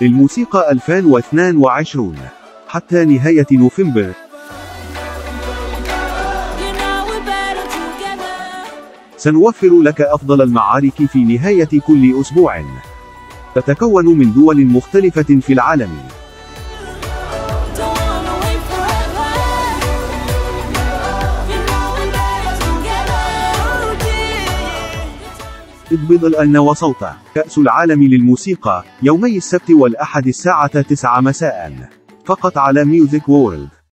للموسيقى 2022 حتى نهاية نوفمبر. سنوفر لك أفضل المعارك في نهاية كل أسبوع، تتكون من دول مختلفة في العالم. اضبط الآن وصوته. كأس العالم للموسيقى يومي السبت والأحد الساعة 9 مساء فقط على Music World.